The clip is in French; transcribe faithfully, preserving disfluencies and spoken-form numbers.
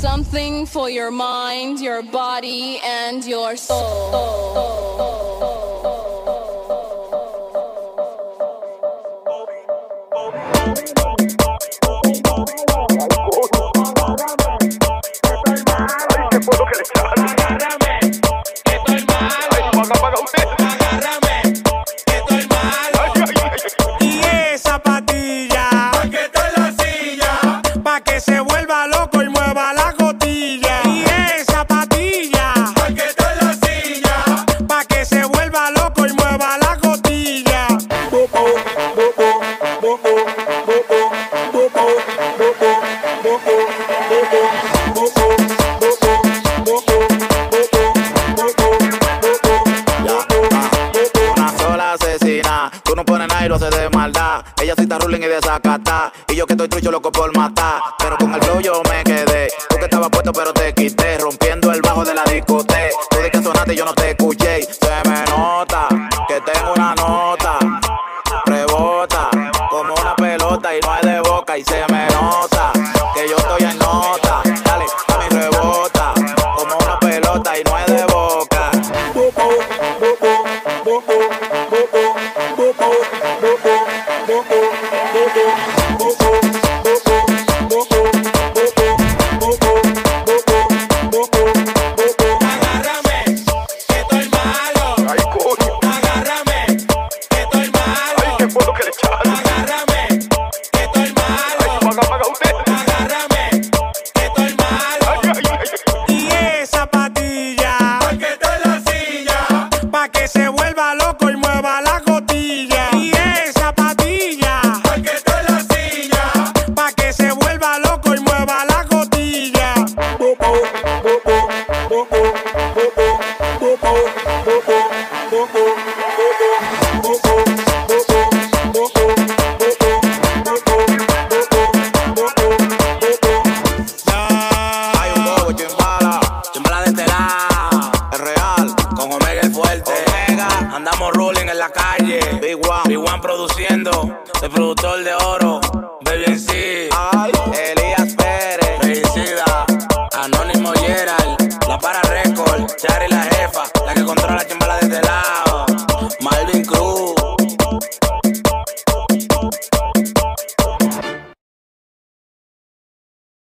Something for your mind, your body and your soul. Elías Pérez, Melicida, Anónimo Gerald, la para récord, Charlie la jefa.